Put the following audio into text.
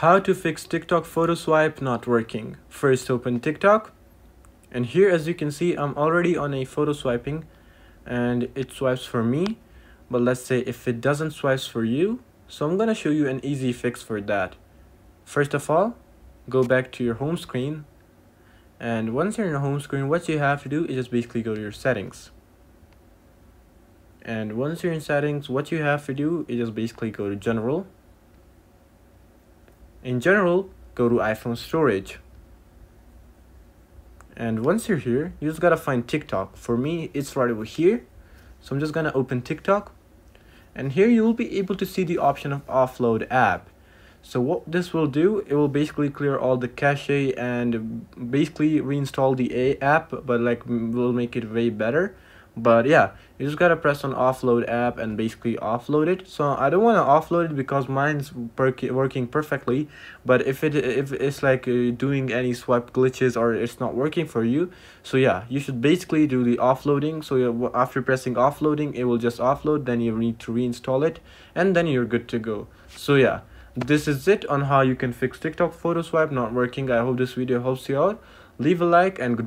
How to fix TikTok photo swipe not working. First, open TikTok, and here, as you can see, I'm already on a photo swiping and it swipes for me, but let's say if it doesn't swipes for you. So I'm gonna show you an easy fix for that. First of all, go back to your home screen, and once you're in your home screen, what you have to do is just basically go to your settings. And once you're in settings, what you have to do is just basically go to general. In general, go to iPhone storage, and once you're here, you just gotta find TikTok. For me, it's right over here, so I'm just gonna open TikTok, and here you will be able to see the option of offload app. So what this will do, it will basically clear all the cache and basically reinstall the app, but like will make it way better. But yeah, you just gotta press on offload app and basically offload it. So I don't want to offload it because mine's working perfectly, but if it's like doing any swipe glitches or it's not working for you, so yeah, you should basically do the offloading. So after pressing offloading, it will just offload, then you need to reinstall it, and then you're good to go. So yeah, this is it on how you can fix TikTok photo swipe not working. I hope this video helps you out. Leave a like and goodbye.